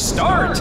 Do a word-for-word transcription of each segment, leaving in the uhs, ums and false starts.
Start!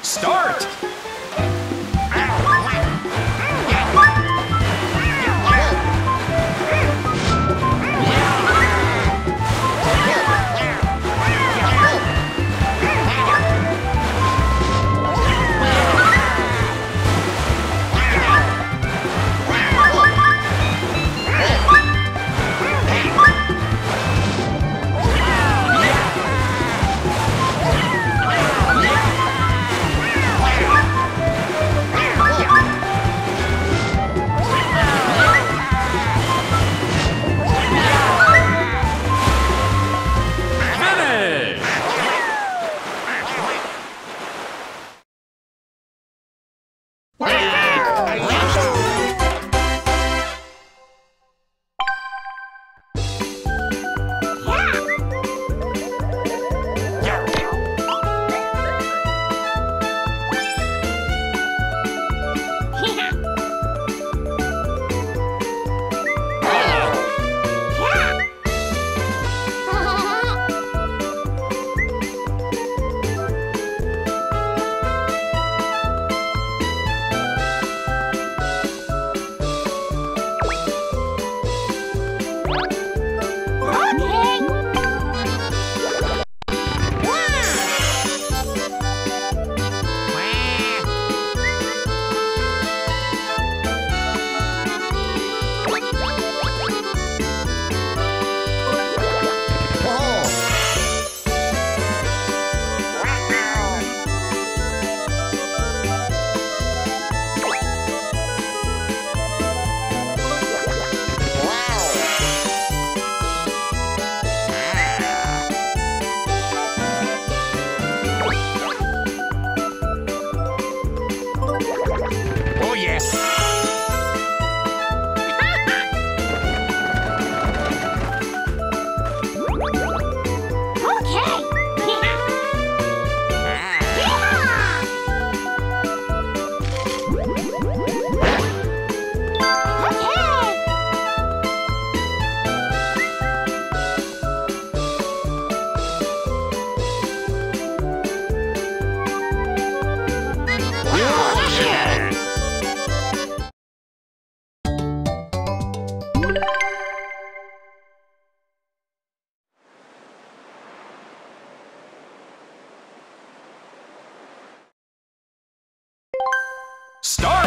Start! Yeah. Start!